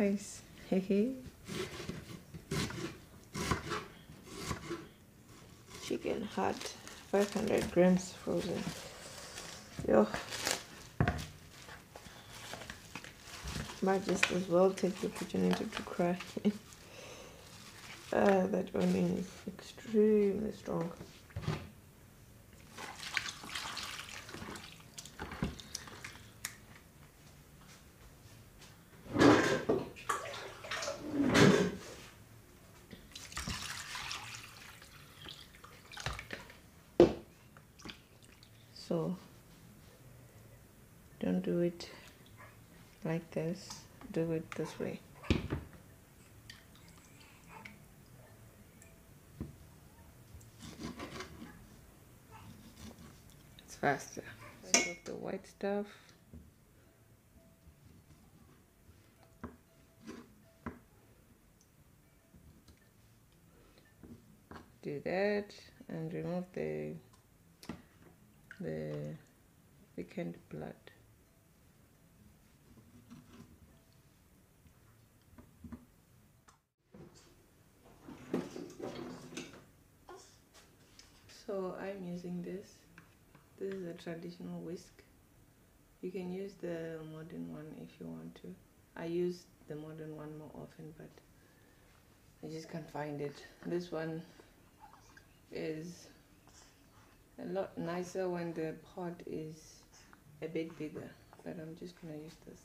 house. Chicken heart, 500 grams frozen. Yo, might just as well take the opportunity to cry. That onion is extremely strong. So don't do it like this, do it this way. It's faster. I got the white stuff. Do that and remove the thickened blood. So I'm using this. This is a traditional whisk. You can use the modern one if you want to. I use the modern one more often, but I just can't find it. This one is a lot nicer when the pot is a bit bigger, but I'm just gonna use this.